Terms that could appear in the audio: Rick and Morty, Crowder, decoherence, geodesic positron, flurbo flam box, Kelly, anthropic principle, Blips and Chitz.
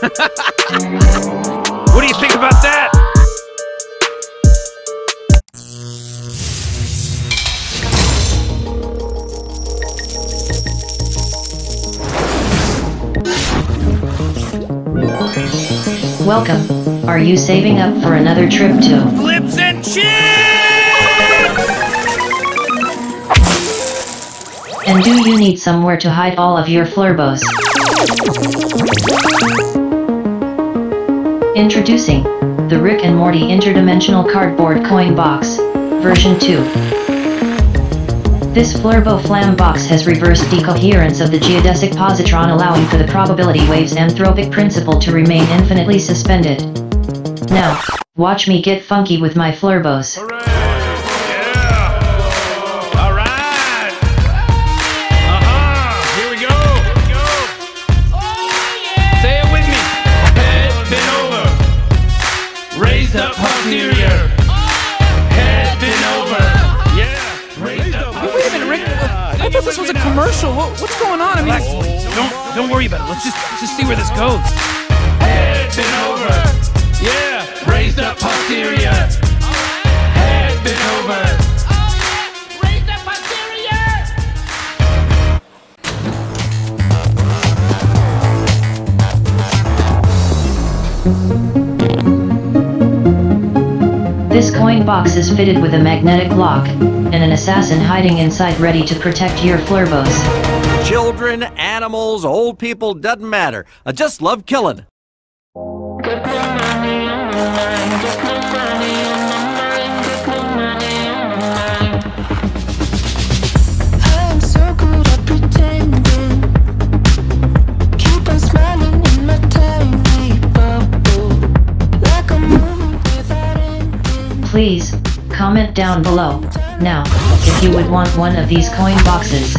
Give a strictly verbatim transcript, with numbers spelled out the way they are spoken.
What do you think about that? Welcome. Are you saving up for another trip to Blips and Chitz? And do you need somewhere to hide all of your flurbos? Introducing the Rick and Morty Interdimensional Cardboard Coin Box, version two. This flurbo flam box has reversed decoherence of the geodesic positron, allowing for the probability wave's anthropic principle to remain infinitely suspended. Now, watch me get funky with my flurbos. Up posterior, head bent over. Yeah, raised up. Wait a minute, Rick. I thought this was a commercial. What, what's going on? I mean, oh, don't don't worry about it. Let's just let's just see where this goes. Head bent over. Yeah, raised up posterior. Head bent over. Oh yeah, raised up posterior. This coin box is fitted with a magnetic lock, and an assassin hiding inside ready to protect your flurbos. Children, animals, old people, doesn't matter. I just love killing. Please, comment down below, now, if you would want one of these coin boxes.